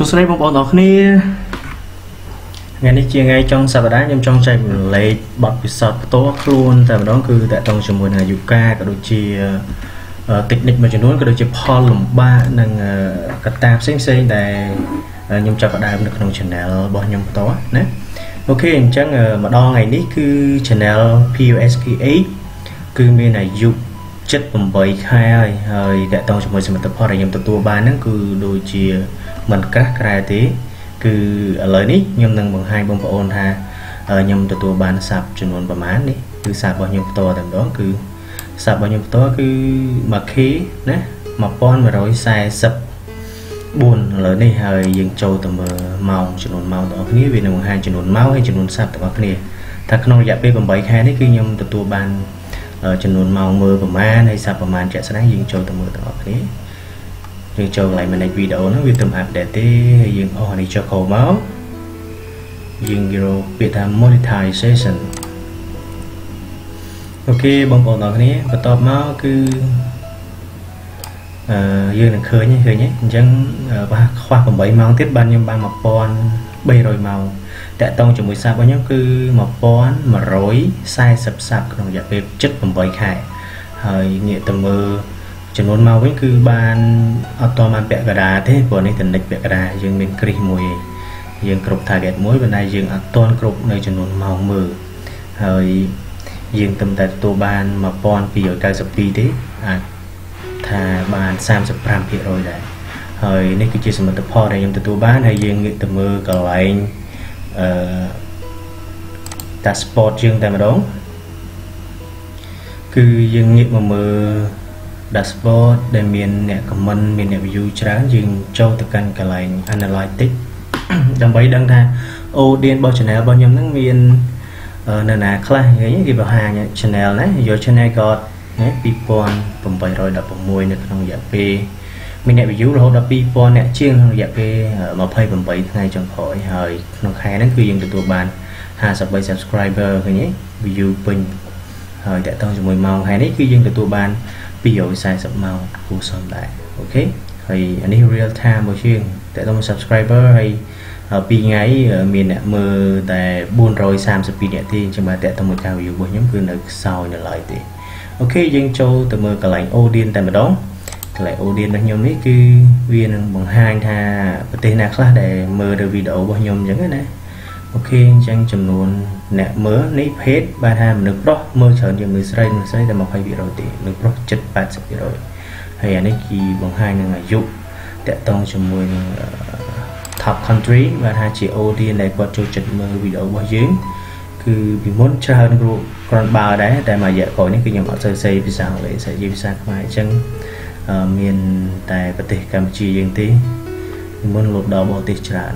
Số xe bóng bóng đọc ní ngày đi chia ngay trong sạp đá nhưng trong chạy lấy bọc bị sọt tốt luôn tại đó cứ tại trong trường mùi này dù ca cả đồ chì tịch địch mà chúng nó có đồ chì Paul lùng ba nâng cắt tạp xinh xinh để nhưng cho các bạn được nông channel bỏ nhóm tối nè. Ok chắc mà đo ngày ní cứ channel PUSK8 cứ mình là dục chất bầm bầy khai hơi đã tông cho mọi sự tập hợp nhóm tập tua ba nó cứ đôi chia mình các cái tí cứ lời ní nhóm nâng bằng hai bông ôn ha nhóm tập tua ban sạp chuẩn ôn và mán đi cứ sạp bao nhiêu to tầm đó cứ sạp bao nhiêu to cứ mà khí nè mà con mà rồi xài sập buồn lớn này hơi dừng trâu tầm màu cho nôn màu đó nghĩa vì nồng hai cho nôn máu hay cho nôn sạp tầm bác này thật nông dạp bê bằng bấy khai đấy khi nhầm từ tua bàn cho nôn màu mơ và ma hay sạp và màn trẻ sẽ đáng dừng trâu tầm mơ tầm bác này dừng trâu lại mình này video nó vì tầm hạp để tế dừng ổ này cho khẩu máu dừng video bị tham monetization. Ok bằng bộ đó này và tọp máu cứ dương là khơi nhé chẳng khoa của bảy màu tiếp ban nhưng ba mọc con bây rồi màu đã tông cho mùi sao bao nhiêu cứ mọc con mà rối sai sập sạp còn dạp bếp chất bằng bảy khai hơi nghĩa tầm mơ chẳng muốn màu với cứ ban automan bẹ gà đá thế của nên thần địch bẹ gà đá dương mình kri mùi dương cục thả gẹt mối bên này dương toàn cục nơi chẳng muốn màu mờ hơi dương tầm tại tô ban mọc con vì ở cao sập đi thế thà bàn sam sập ram kia rồi đấy hơi nên cái chuyện mình tập ho này em tự bán hay riêng nghĩ tầm mơ cầu anh ta sport riêng tại mà đóng cứ riêng nghĩ mà mơ đặt sport để miền nè comment miền nè view tráng riêng cho tất cả cầu anh analytics đăng bấy đăng tha audience bao channel bao nhiêu năng miền nền nà class cái gì bảo hàng channel đấy rồi channel còn Pipon bầm bầy rồi đập bầm môi trong dạ pê mình lại bị dữ rồi đập Pipon nè chiên trong dạ pê mà phê bầm bầy ngay trong khỏi hơi nó khai đến khi dân từ tụi bạn hà sập bầy subscriber cái nhé view pin hơi đã tăng cho mùi màu hay đấy khi dân từ tụi bạn ví dụ sai sập màu của sơn đại. Ok thì anh ấy real time một chuyện để tăng subscriber hay pi ngay mình đã mơ tại buôn rồi sam sập pi đẹp tiên cho mà để tăng một cao view của nhóm cư được sau nhận lại thì ok dân châu từ mơ cả lạnh Odin tại mà đóng lại Odin đang nhóm mấy cái viên bằng hai tha tên là khác để mơ được video bao nhiêu những cái này. Ok chẳng chừng luôn nè mớ lấy hết ba ha mình được đó mơ chờ nhiều người xây là một hai video thì được rất chất bạc sắp rồi hay là kỳ bằng hai ngày dụng để tông cho mùi top country và hai chị Odin này qua cho chất mơ video bao dưới cứ bị muốn cho hơn group còn bao đấy tại mà dạy khỏi những cái nhóm họ sơ xây vì sao lại sẽ dịp sang ngoài chân miền tại bất tỉnh Campuchia dân tí muốn lột đầu bộ tịch trạng.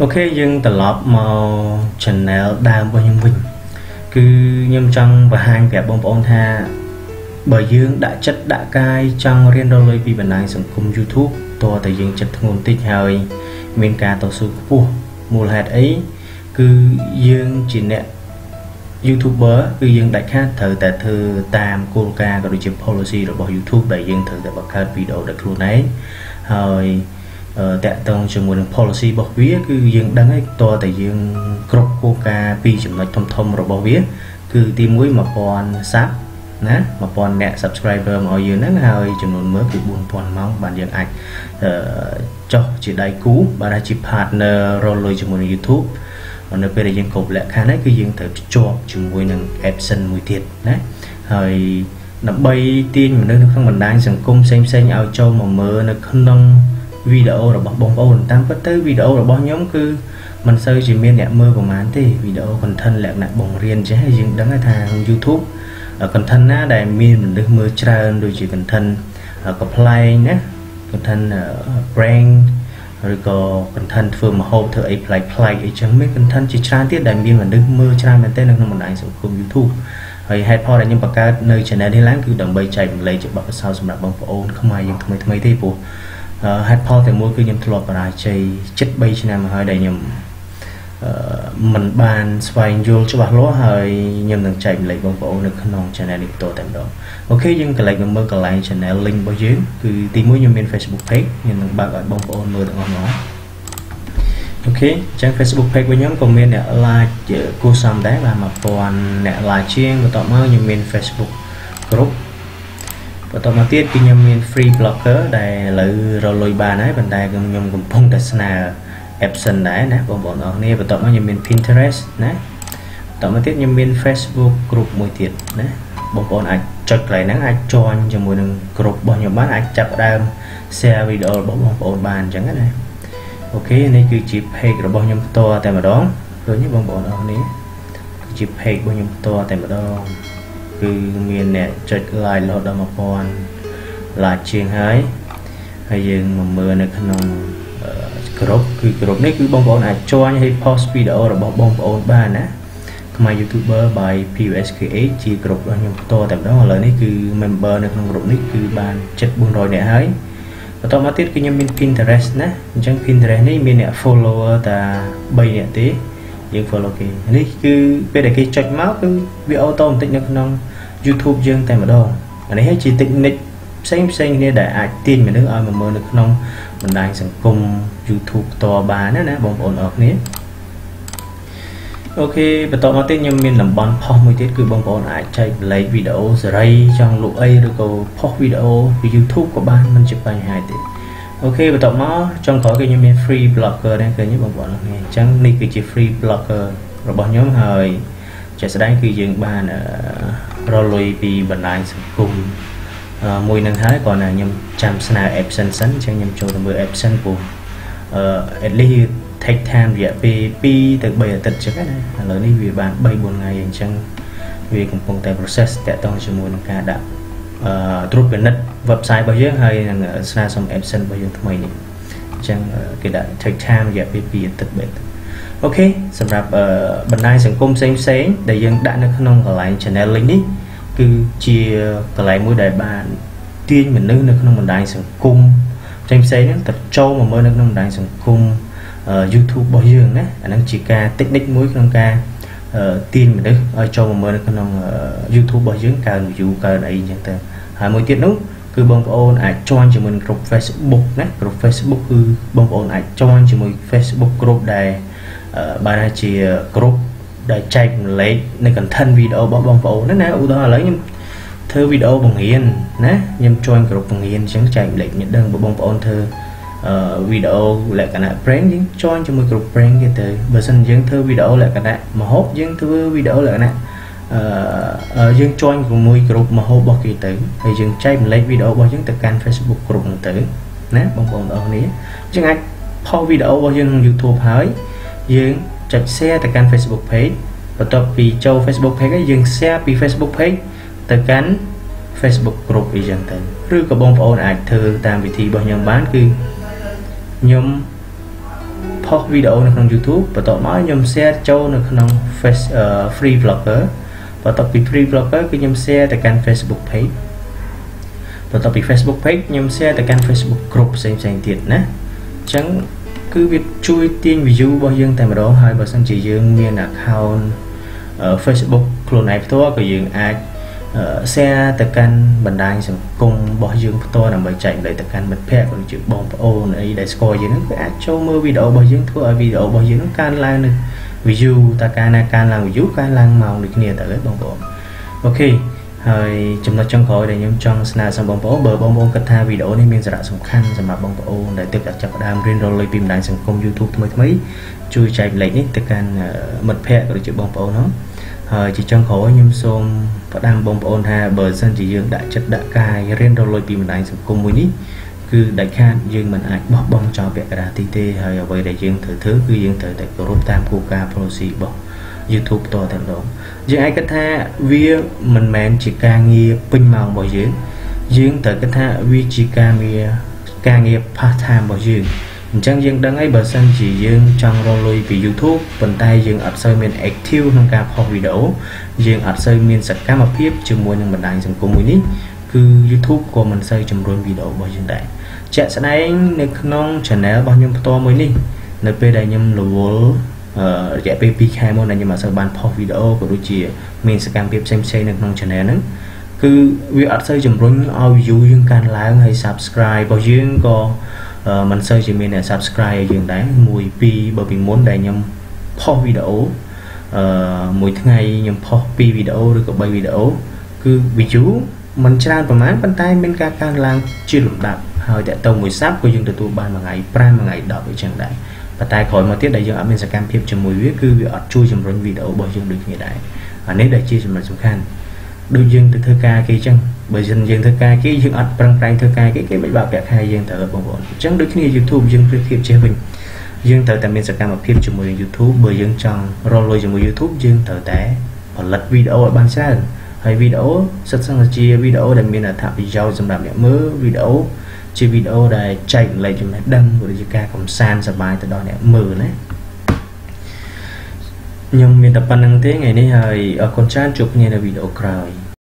Ok dân tờ lọp màu channel đam bao nhiêu mình cứ nhâm trong và hai kẹp bông bông tha bởi dương đã chất đã cai trong riêng đôi vì bản năng sống cùng YouTube to tại dương chất ngôn tích hơi mình cả tổ sư của mùa hạt ấy cứ dương chỉ nè YouTuber cứ dương đại khát thử tại thư tam cô ca gọi được policy rồi bỏ YouTube đại dương thử tại bậc hai video đặc thù này rồi tại tông trường nguồn policy bậc vía cứ dương đăng ấy to tại dương crop cô ca pi chủng loại thông thông rồi bỏ vía cứ tìm mũi mà còn sáp nè mà còn nè subscriber mọi dương nắng hơi chủng nguồn mới cứ buồn toàn mong bạn dương ảnh cho chị đại cú và đại chị partner rồi lời chủng nguồn YouTube còn bây giờ dân cục lại khá đấy cứ dân thử cho chúng mùi nâng Epson mùi thiệt đấy thời nó bay tin mình nên không mình đang sẵn cung xem áo châu mà mơ nó không nông video rồi bóng ổn tam bất tới video rồi bóng nhóm cứ mình sơ chỉ miên đẹp mơ của mán thì video còn thân lại nặng bóng riêng chứ hay dân đắng thang YouTube còn thân á đài miên mình được mơ tra đôi chỉ cần thân có play nhé còn thân brand rồi có cẩn thận phường mà hộp thử ấy play ấy chẳng mấy cẩn thận chỉ trang tiết đại biên và nước mưa trang đến tên là một ảnh sử dụng YouTube rồi hay po là những bà ca nơi trở nên đi láng cứ đồng bay chạy lấy chạy bảo sao xong là bằng phổ ôn không ai dùng thông mấy thế bộ hay po thì mua cứ nhầm thuộc và lại chạy chất bay cho nên mà hơi đầy nhầm mình bàn xoay vô cho bạc lúa hơi nhầm đường chạy lại bằng bộ được non channel tôi tạm đó. Ok nhưng cái lại mình mơ còn lại channel link bao dưới cứ tìm mối nhầm bên Facebook page nhầm đường bạc gọi bằng bộ mơ được ngon nó. Ok trang Facebook page với nhóm comment nè like cô Sam đấy là mà toàn nè like chuyên và tọa mơ nhầm bên Facebook group và tọa mơ tiết cái nhầm bên free blogger để lợi rồi lôi bàn ấy bàn tay nhầm nhầm phong đặt snare Epson đấy nè bọn nó nè và tọa mơ nhầm bên Pinterest nè tọa mơ tiết nhầm bên Facebook group mùi tiết nè bọn ảnh chật lại nắng ai cho anh cho mùi group bọn nhóm bán ảnh chập đam share video bọn bàn chẳng hạn này. Ok này cứ chip hay của bọn nhóm to tại mà đó rồi như bọn nó này chip hay bọn nhóm to tại mà đó cứ miền nè chật lại lọt đầm bọn là chiên hái hay dừng mà mưa này khăn nồng group cứ group này cứ bọn này cho anh hay post video rồi bọn ba nè mà YouTuber bài PUSKH chỉ group bọn nhóm to tại đó là này cứ member này trong group này cứ bàn chật buồn rồi để hái và tao mà tiết cái nhóm bên Pinterest nè chẳng Pinterest này mình nè follower ta bay nè tí nhưng follow kì này cứ về để cái chọn máu cứ bị auto tích nước nông YouTube dương tại mà đâu ở đây hết chỉ tích nick xanh này để ai tin mình đứng ai mà mơ nước nông mình đang sản cùng YouTube to bà nè bóng ổn ổn nế. Ok và tao mà tiết nhóm mình làm bóng post mới tiết cứ bóng ổn ai chạy lấy video ray trong lũ ấy rồi cầu post video vì YouTube của bạn mình chụp ảnh hai tiết. Ok và tao mà trong có cái nhóm mình free blogger đang kể những bóng ổn này chẳng đi cái chỉ free blogger rồi bọn nhóm hơi chạy sẽ đánh khi dừng bạn rồi lùi vì bản ảnh sản cùng mùi nâng thái còn là nhầm chạm snap Epson sẵn chẳng nhầm chỗ mưa Epson của at least take time dạ PP từ bây giờ tịch cho cái này lớn đi vì bạn bay 4 ngày chẳng vì cũng công tay process tại toàn cho mùi nâng ca đã trút về nít website bao giờ hay là xa xong Epson bao giờ mày này chẳng cái đã take time dạ PP tịch bệnh. Ok sẵn rạp bần này sẵn công xem để dân đã nâng nông ở lại channel link đi cứ chia lại mỗi đại bạn tiên mình nâng nâng mình đại sản cung tranh xây nó tập châu mà mới nâng nâng đại sản cung YouTube bao dương á anh chỉ ca technique mũi nâng ca tiên mình đấy ở châu mà mới nâng nâng YouTube bao dương cả dụ cả đấy chẳng ta hai mỗi tiết nút cứ bông ôn ai cho anh chị mình group Facebook nè group Facebook cứ bông ôn ai cho anh chị mình Facebook group đài bạn chị group đại chạy lấy nên cần thân video bỏ bóng phố nó nè ưu đó lấy thơ video bằng yên nè nhằm cho anh group bằng yên chẳng chạy lệnh nhận đơn bóng phố thơ video lại cả nạ prank nhưng cho anh cho một group prank như thế bởi sân dân thơ video lại cả nạ mà hốt dân thơ video lại nè dân cho anh của mỗi group mà hốt bọc kỳ tử thì dân chạy lấy video bỏ dân tập can Facebook group tử nè bóng phố đó nế chẳng anh phô video bỏ dân YouTube hỏi dân chạy xe tại kênh Facebook page và tập vì châu Facebook page dừng xe vì Facebook page tại kênh Facebook group vì dân tình rư có bông phổ ảnh thư tạm vị thị bọn nhóm bán cư nhóm post video này trong YouTube và tập nói nhóm xe châu này trong free blogger và tập vì free blogger cứ nhóm xe tại kênh Facebook page và tập vì Facebook page nhóm xe tại kênh Facebook group xem thiệt nè chẳng cứ việc chui tiên view bao dương tại mà đó hai bà sang chị dương miền account ở Facebook luôn này tôi có dương ai xe tập căn bình đài xong cùng bỏ dương tôi nằm bởi chạy để tập căn bật phép còn chữ bóng ôn ấy để score dưới nước ai cho mơ video bao dương thua ở video bao dương can lan này view ta can làm view can lan màu được nhiều tại lấy bóng bộ. Ok hơi chúng ta trong khỏi để nhóm trong sna xong bóng bóng bờ bóng bóng cắt tha video này mình sẽ đặt sủng khăn và mặt bóng bóng để tiếp đặt chặt đam riêng rồi phim đại sản công YouTube mấy chui chạy lấy nít từ can mật phe rồi chữ bóng bóng nó hơi chỉ trong khỏi nhóm xôm và đam bóng bóng ha bờ dân chỉ dương đại chất đại cài riêng rồi phim đại sản công mới nít cứ đại khan dương mình ảnh bóng bóng cho việc ra ti tê hơi ở với đại dương thử thứ cứ dương thử tại group tam coca proxy bóng YouTube to thành đó dương ai cách tha vi mình mẹn chỉ ca nghi pin màu bỏ dưới dương tới cách tha vi chỉ ca nghi part time bỏ dưới chẳng dương đang ấy bờ sân chỉ dương trong rolly vì YouTube phần tay dương ập sơi miền active nâng cao kho video dương ập sơi miền sạch cá mà phép trường môi nhưng mình đang dùng cùng mùi cứ YouTube của mình xây chấm run video bỏ dương đại chạy sẽ đánh nông channel bao nhiêu to mới đi nơi đây nhâm lúa chạy PP khai môn này nhưng mà sau ban post video của đôi chị mình sẽ cam kết xem được nông channel đó cứ việc ở xây chấm rung audio dương can lá hay subscribe bao dương có mình xây chỉ mình là subscribe dương đấy mùi pi bởi vì muốn đầy nhầm post video mỗi ngày nhầm post pi video được có bay video cứ bị chú mình trang và máy bàn tay bên ca can lang chưa lụm đạp hơi tại tàu mùi sáp của dương từ tụ ban mà ngày prime mà ngày đọc với chẳng đấy và tại khỏi mà tiết đại dương ở bên sẽ cam thiệp cho mùi viết cứ bị ở chui chấm rung video bởi dương được như đấy nếu đại chia chấm là chúng khăn đôi dương từ thơ ca kia chăng bởi dân dương thơ ca kia dương ắt răng răng thơ ca cái bạch bảo kẹt hai dương thở bồng bồn chẳng được khi YouTube dương clip chế bình dương thở tại mình sẽ cam một clip cho mùi YouTube bởi dương trong rồi cho mùi YouTube dương thở té và lật video ở ban xa hay video sắp sang là chia video để mình là thả video dùm làm đẹp mơ video chia video để chạy lại cho mẹ đâm của dương ca cũng san sập bài từ đó đẹp mơ đấy nhưng mình tập năng thế ngày nay hơi ở con trang chụp nghe là video cày.